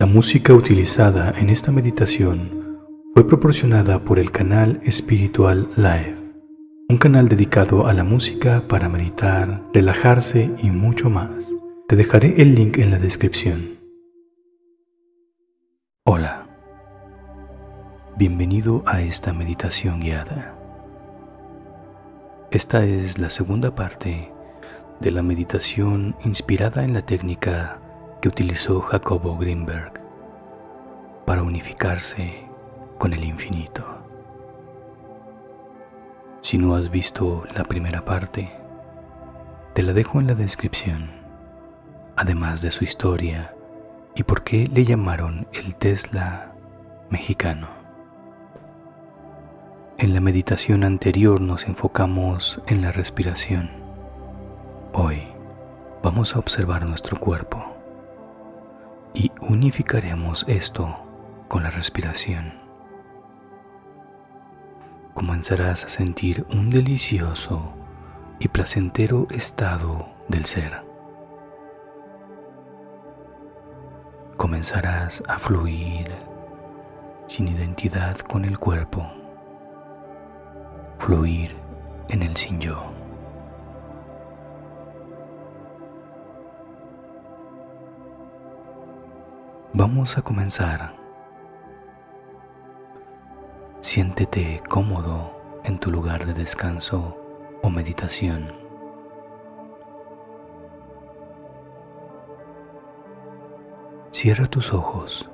La música utilizada en esta meditación fue proporcionada por el canal Spiritual Life, un canal dedicado a la música para meditar, relajarse y mucho más. Te dejaré el link en la descripción. Hola, bienvenido a esta meditación guiada. Esta es la segunda parte de la meditación inspirada en la técnica que utilizó Jacobo Grinberg para unificarse con el infinito. Si no has visto la primera parte, te la dejo en la descripción, además de su historia y por qué le llamaron el Tesla mexicano. En la meditación anterior nos enfocamos en la respiración. Hoy vamos a observar nuestro cuerpo y unificaremos esto con la respiración. Comenzarás a sentir un delicioso y placentero estado del ser. Comenzarás a fluir sin identidad con el cuerpo, fluir en el sin yo. Vamos a comenzar. Siéntete cómodo en tu lugar de descanso o meditación. Cierra tus ojos.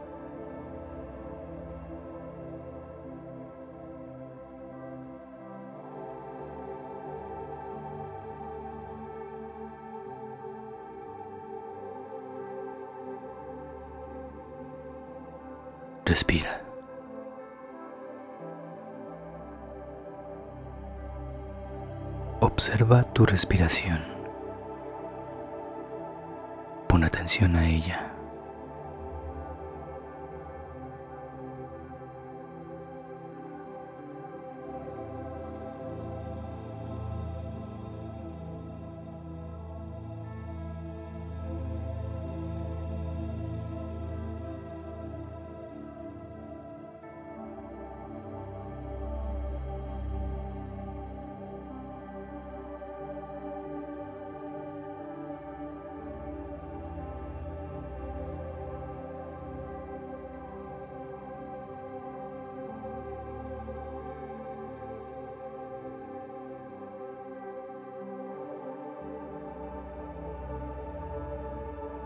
Respira. Observa tu respiración. Pon atención a ella.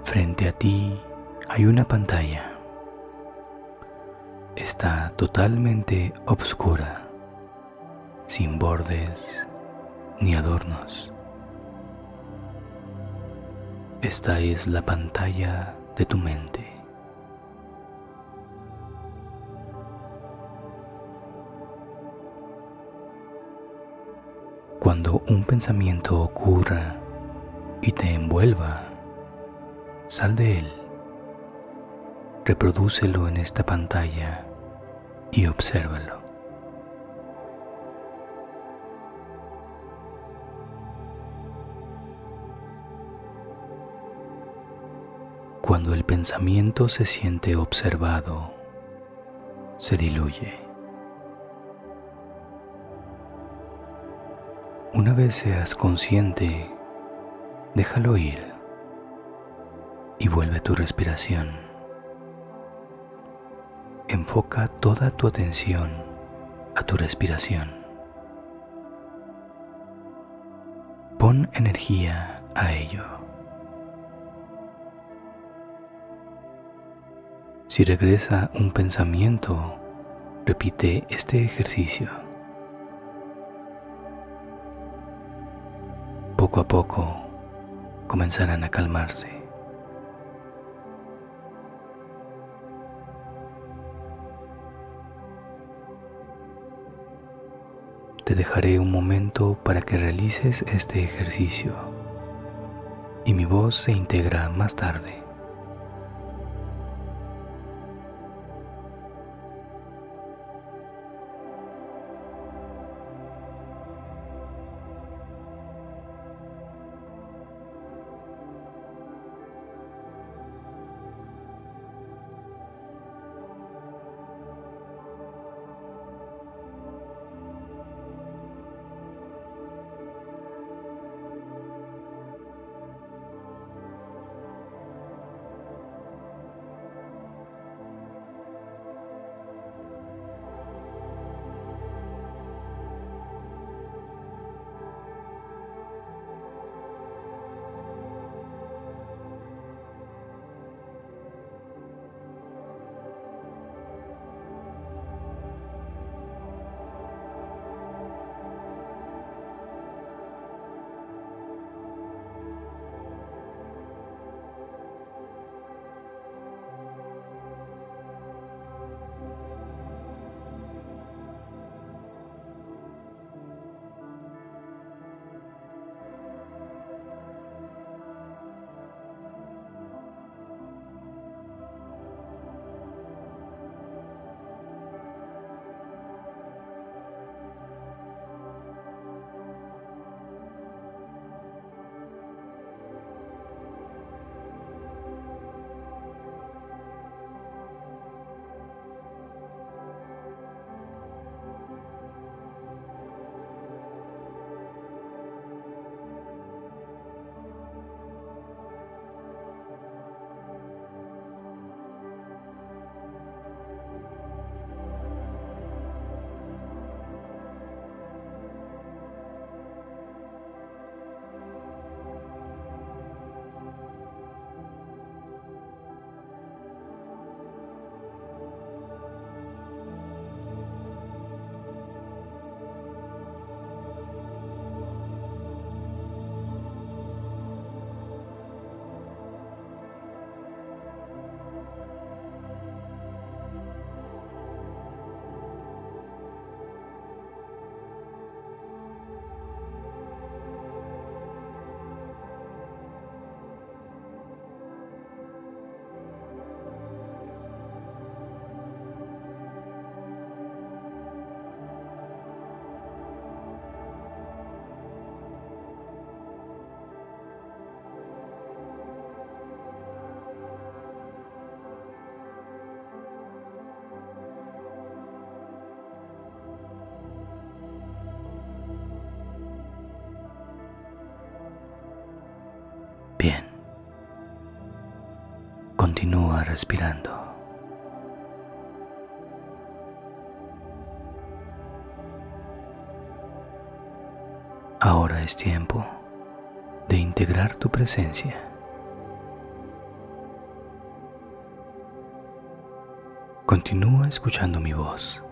Frente a ti hay una pantalla. Está totalmente oscura, sin bordes ni adornos. Esta es la pantalla de tu mente. Cuando un pensamiento ocurra y te envuelva, sal de él, reprodúcelo en esta pantalla y obsérvalo. Cuando el pensamiento se siente observado, se diluye. Una vez seas consciente, déjalo ir. Y vuelve a tu respiración. Enfoca toda tu atención a tu respiración. Pon energía a ello. Si regresa un pensamiento, repite este ejercicio. Poco a poco comenzarán a calmarse. Te dejaré un momento para que realices este ejercicio y mi voz se integra más tarde. Continúa respirando. Ahora es tiempo de integrar tu presencia. Continúa escuchando mi voz.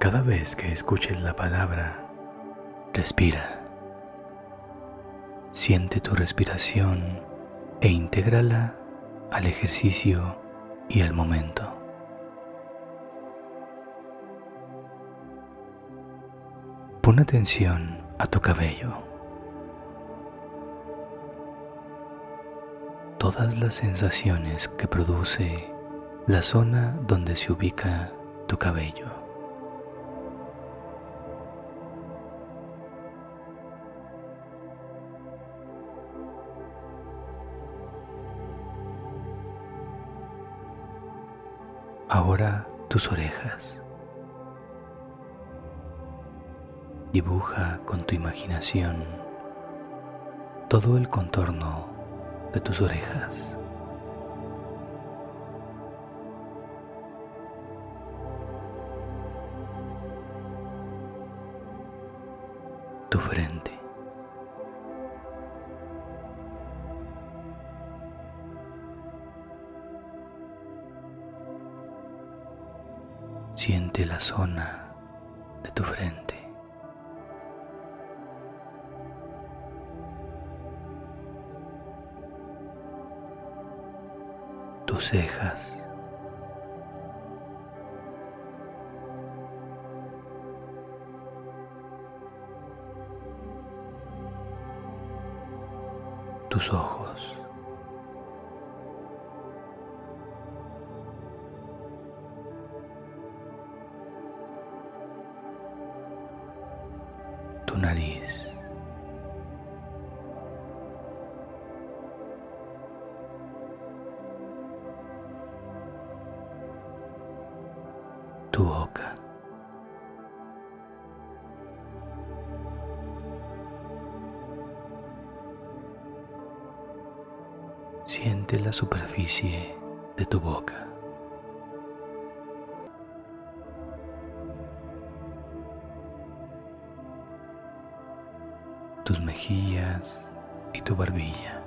Cada vez que escuches la palabra, respira. Siente tu respiración e intégrala al ejercicio y al momento. Pon atención a tu cabello. Todas las sensaciones que produce la zona donde se ubica tu cabello. Ahora tus orejas. Dibuja con tu imaginación todo el contorno de tus orejas. Tu frente. Siente la zona de tu frente. Tus cejas. Tus ojos. Tu nariz. Tu boca. Siente la superficie de tu boca. Tus mejillas y tu barbilla.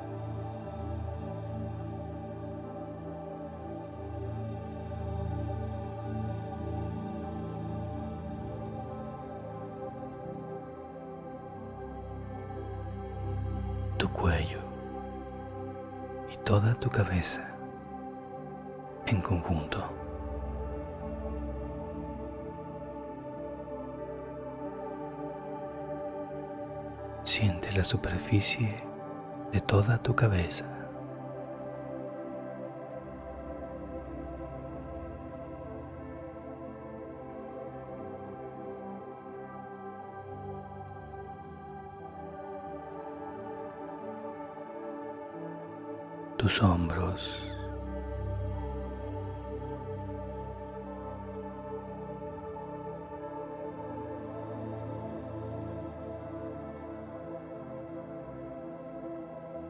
Tu cuello y toda tu cabeza en conjunto. Siente la superficie de toda tu cabeza. Tus hombros.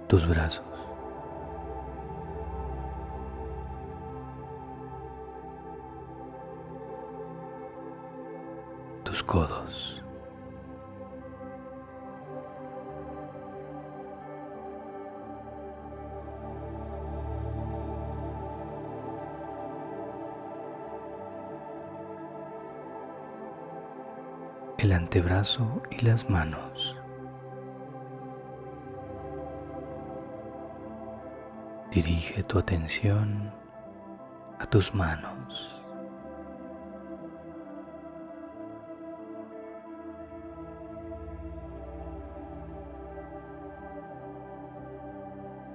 Tus brazos. Tus codos. El antebrazo y las manos. Dirige tu atención a tus manos.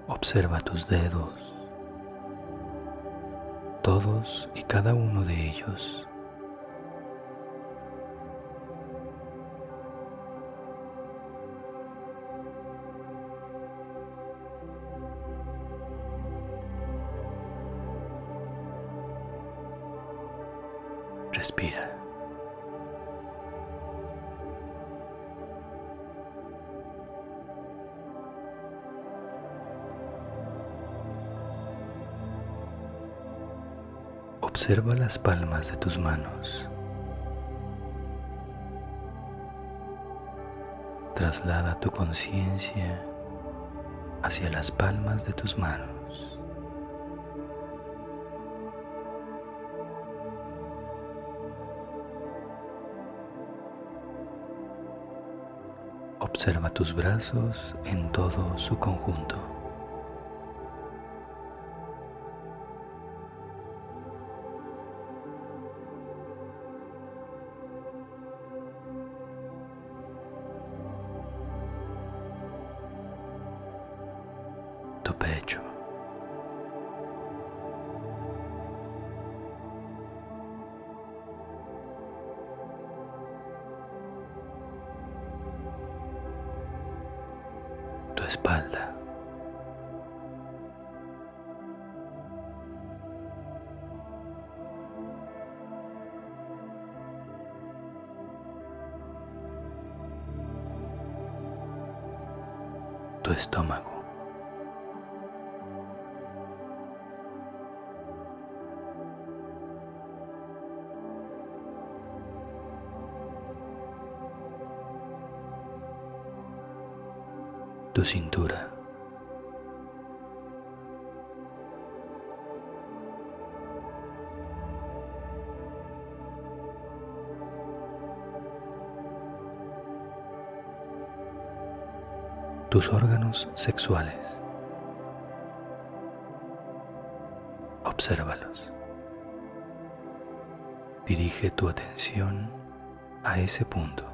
Observa tus dedos, todos y cada uno de ellos. Respira. Observa las palmas de tus manos. Traslada tu conciencia hacia las palmas de tus manos. Observa tus brazos en todo su conjunto. Pecho, tu espalda, tu estómago, tu cintura, tus órganos sexuales. Obsérvalos. Dirige tu atención a ese punto.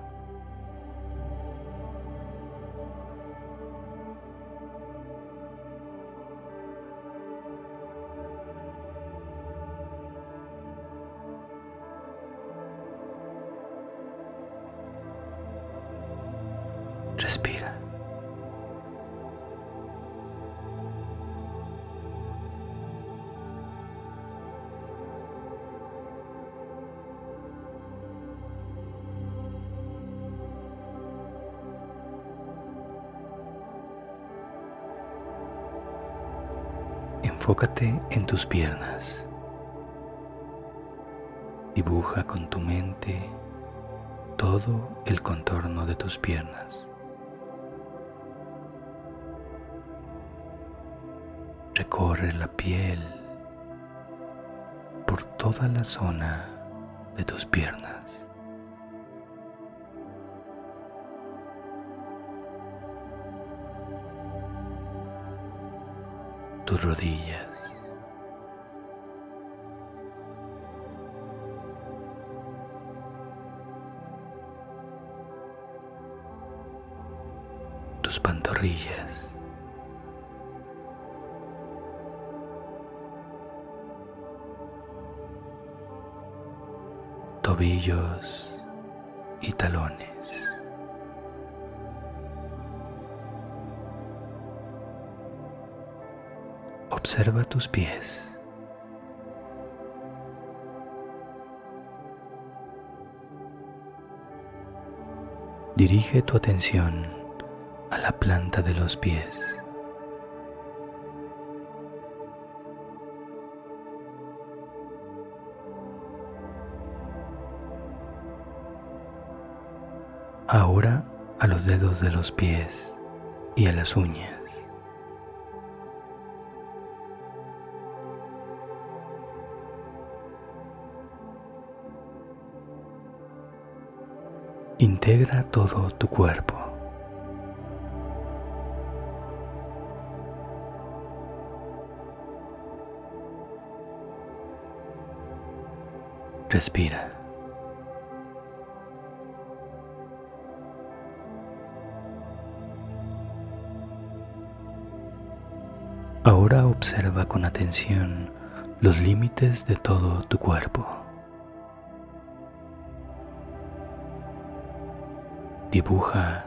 Respira. Enfócate en tus piernas. Dibuja con tu mente todo el contorno de tus piernas. Recorre la piel por toda la zona de tus piernas. Tus rodillas. Tus pantorrillas. Tobillos y talones. Observa tus pies. Dirige tu atención a la planta de los pies. Ahora a los dedos de los pies y a las uñas. Integra todo tu cuerpo. Respira. Ahora observa con atención los límites de todo tu cuerpo. Dibuja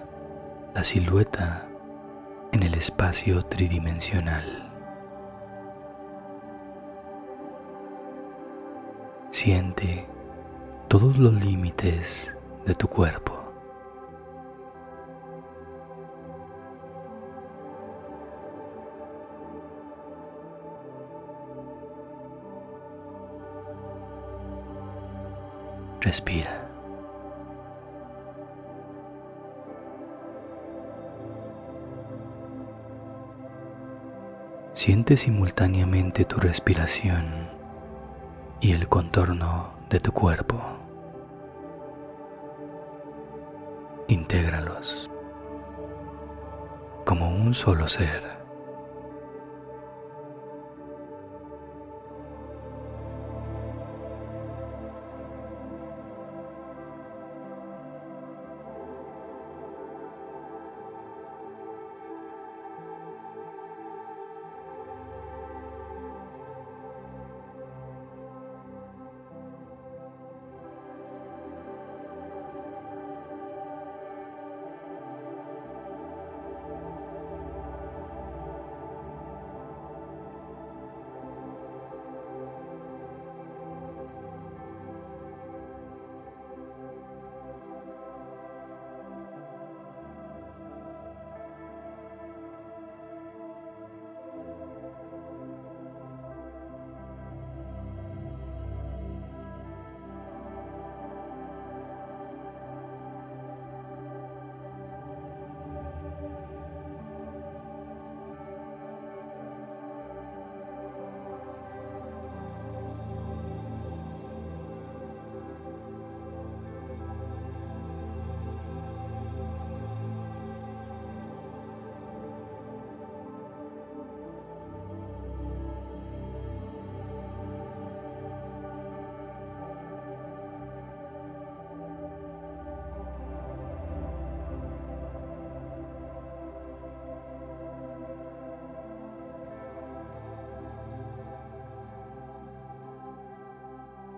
la silueta en el espacio tridimensional. Siente todos los límites de tu cuerpo. Respira. Siente simultáneamente tu respiración y el contorno de tu cuerpo. Intégralos como un solo ser.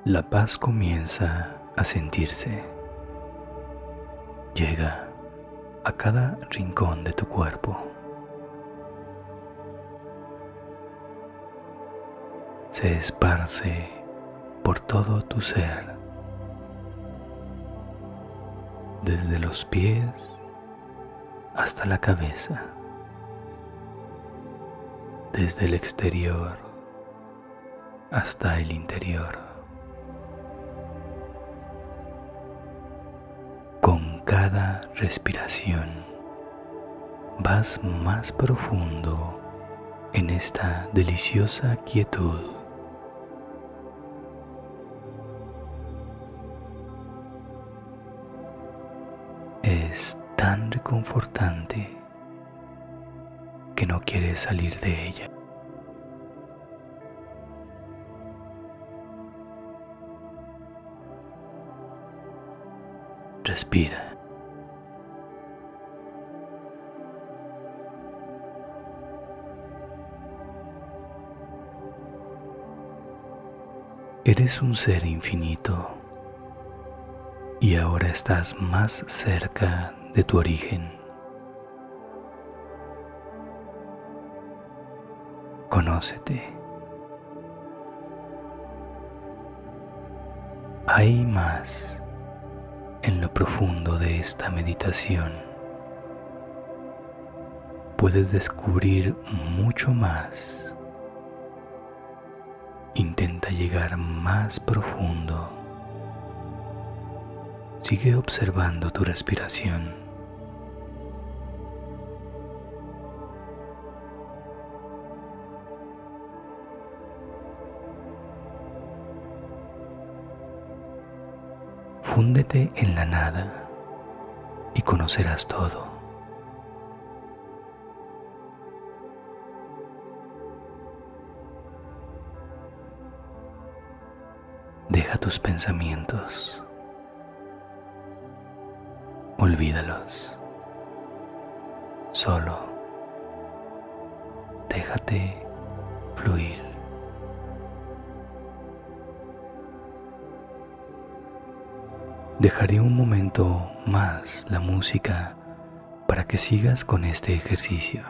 La paz comienza a sentirse. Llega a cada rincón de tu cuerpo. Se esparce por todo tu ser, desde los pies hasta la cabeza, desde el exterior hasta el interior. Con cada respiración vas más profundo en esta deliciosa quietud. Es tan reconfortante que no quieres salir de ella. Respira. Eres un ser infinito y ahora estás más cerca de tu origen. Conócete. Hay más en lo profundo de esta meditación. Puedes descubrir mucho más. Intenta llegar más profundo. Sigue observando tu respiración. Fúndete en la nada y conocerás todo. Deja tus pensamientos. Olvídalos. Solo déjate fluir. Dejaré un momento más la música para que sigas con este ejercicio.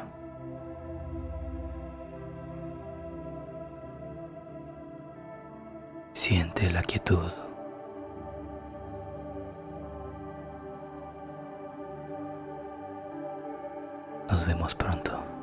Siente la quietud. Nos vemos pronto.